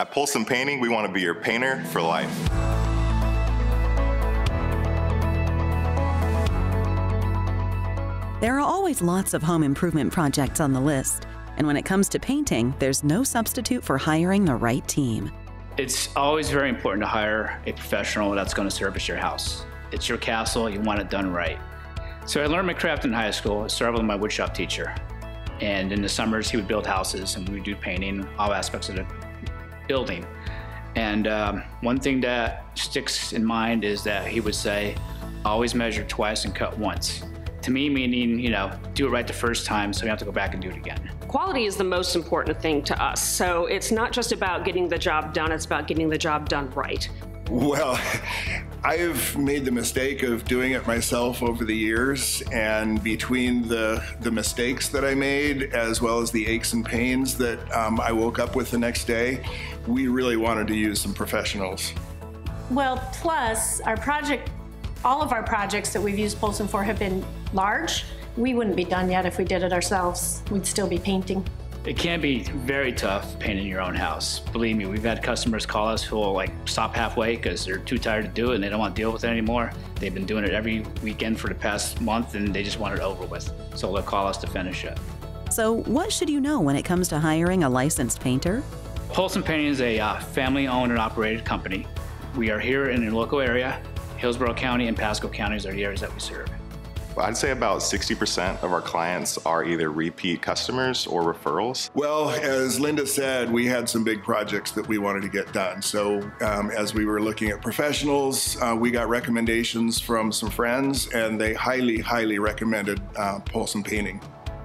At Polson Painting, we want to be your painter for life. There are always lots of home improvement projects on the list, and when it comes to painting, there's no substitute for hiring the right team. It's always very important to hire a professional that's going to service your house. It's your castle, you want it done right. So I learned my craft in high school. I started with my woodshop teacher, and in the summers he would build houses and we would do painting, all aspects of the building. And one thing that sticks in mind is that he would say, always measure twice and cut once. To me, meaning, you know, do it right the first time so you don't have to go back and do it again. Quality is the most important thing to us. So it's not just about getting the job done, it's about getting the job done right. Well, I've made the mistake of doing it myself over the years, and between the mistakes that I made, as well as the aches and pains that I woke up with the next day, we really wanted to use some professionals. Well, plus our project, all of our projects that we've used Polson for have been large. We wouldn't be done yet if we did it ourselves. We'd still be painting. It can be very tough painting your own house. Believe me, we've had customers call us who will like stop halfway because they're too tired to do it and they don't want to deal with it anymore. They've been doing it every weekend for the past month and they just want it over with. So they'll call us to finish it. So what should you know when it comes to hiring a licensed painter? Polson Painting is a family-owned and operated company. We are here in the local area. Hillsborough County and Pasco counties are the areas that we serve. Well, I'd say about 60% of our clients are either repeat customers or referrals. Well, as Linda said, we had some big projects that we wanted to get done. So as we were looking at professionals, we got recommendations from some friends, and they highly, highly recommended Polson Painting.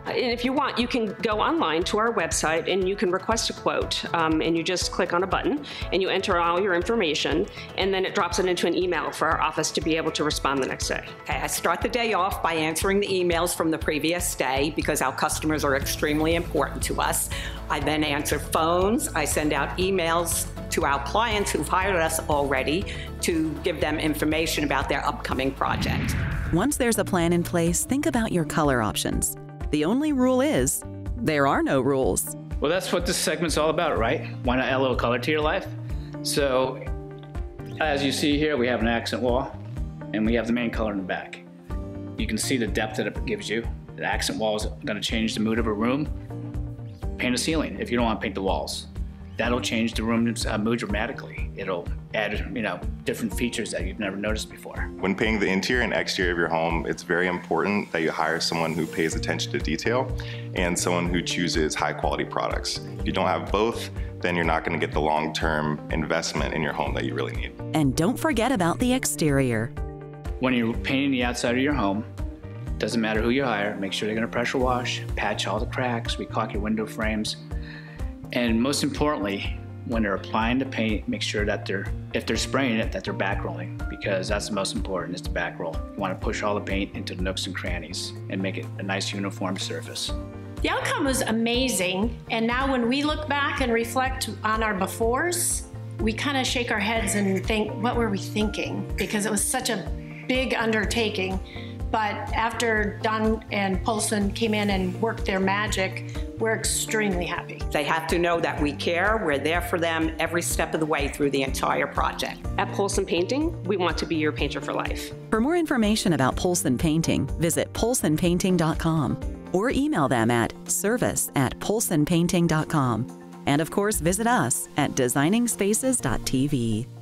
And if you want, you can go online to our website and you can request a quote, and you just click on a button and you enter all your information, and then it drops it into an email for our office to be able to respond the next day. Okay, I start the day off by answering the emails from the previous day because our customers are extremely important to us. I then answer phones, I send out emails to our clients who've hired us already to give them information about their upcoming project. Once there's a plan in place, think about your color options. The only rule is, there are no rules. Well, that's what this segment's all about, right? Why not add a little color to your life? So, as you see here, we have an accent wall, and we have the main color in the back. You can see the depth that it gives you. The accent wall is gonna change the mood of a room. Paint a ceiling if you don't wanna paint the walls. That'll change the room's mood dramatically. It'll add, you know, different features that you've never noticed before. When painting the interior and exterior of your home, it's very important that you hire someone who pays attention to detail and someone who chooses high-quality products. If you don't have both, then you're not going to get the long-term investment in your home that you really need. And don't forget about the exterior. When you're painting the outside of your home, doesn't matter who you hire, make sure they're going to pressure wash, patch all the cracks, re-caulk your window frames. And most importantly, when they're applying the paint, make sure that if they're spraying it, that they're back rolling, because that's the most important, is to back roll. You want to push all the paint into the nooks and crannies and make it a nice uniform surface. The outcome was amazing. And now when we look back and reflect on our befores, we kind of shake our heads and think, what were we thinking? Because it was such a big undertaking. But after Dunn and Polson came in and worked their magic, we're extremely happy. They have to know that we care, we're there for them every step of the way through the entire project. At Polson Painting, we want to be your painter for life. For more information about Polson Painting, visit PolsonPainting.com or email them at service@PolsonPainting.com. And of course, visit us at DesigningSpaces.tv.